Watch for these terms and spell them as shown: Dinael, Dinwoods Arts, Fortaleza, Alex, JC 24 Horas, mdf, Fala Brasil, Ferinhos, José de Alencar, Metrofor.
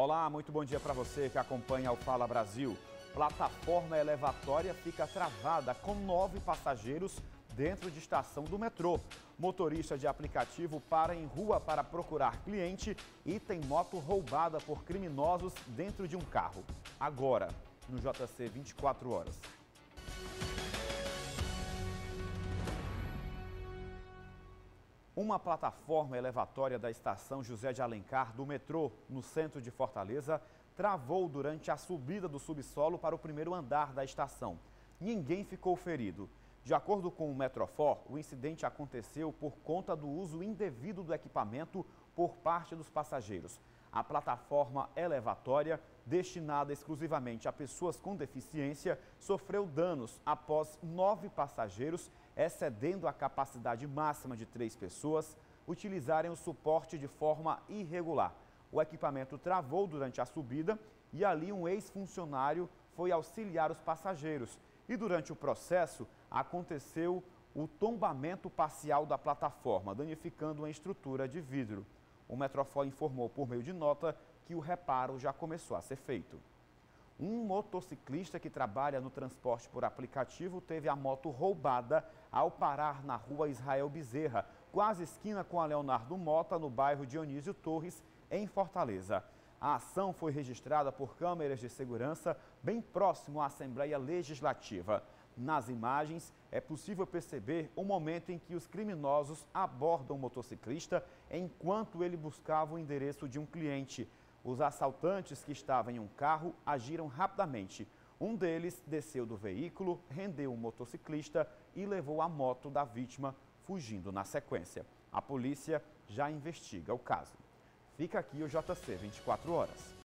Olá, muito bom dia para você que acompanha o Fala Brasil. Plataforma elevatória fica travada com 9 passageiros dentro de estação do metrô. Motorista de aplicativo para em rua para procurar cliente e tem moto roubada por criminosos dentro de um carro. Agora, no JC 24 Horas. Uma plataforma elevatória da estação José de Alencar do metrô, no centro de Fortaleza, travou durante a subida do subsolo para o primeiro andar da estação. Ninguém ficou ferido. De acordo com o Metrofor, o incidente aconteceu por conta do uso indevido do equipamento por parte dos passageiros. A plataforma elevatória, destinada exclusivamente a pessoas com deficiência, sofreu danos após 9 passageiros, excedendo a capacidade máxima de 3 pessoas, utilizarem o suporte de forma irregular. O equipamento travou durante a subida e ali um ex-funcionário foi auxiliar os passageiros. E durante o processo aconteceu o tombamento parcial da plataforma, danificando uma estrutura de vidro. O Metrofor informou por meio de nota que o reparo já começou a ser feito. Um motociclista que trabalha no transporte por aplicativo teve a moto roubada ao parar na rua Israel Bezerra, quase esquina com a Leonardo Mota, no bairro Dionísio Torres, em Fortaleza. A ação foi registrada por câmeras de segurança bem próximo à Assembleia Legislativa. Nas imagens, é possível perceber o momento em que os criminosos abordam o motociclista enquanto ele buscava o endereço de um cliente. Os assaltantes, que estavam em um carro, agiram rapidamente. Um deles desceu do veículo, rendeu o motociclista e levou a moto da vítima, fugindo na sequência. A polícia já investiga o caso. Fica aqui o JC 24 Horas.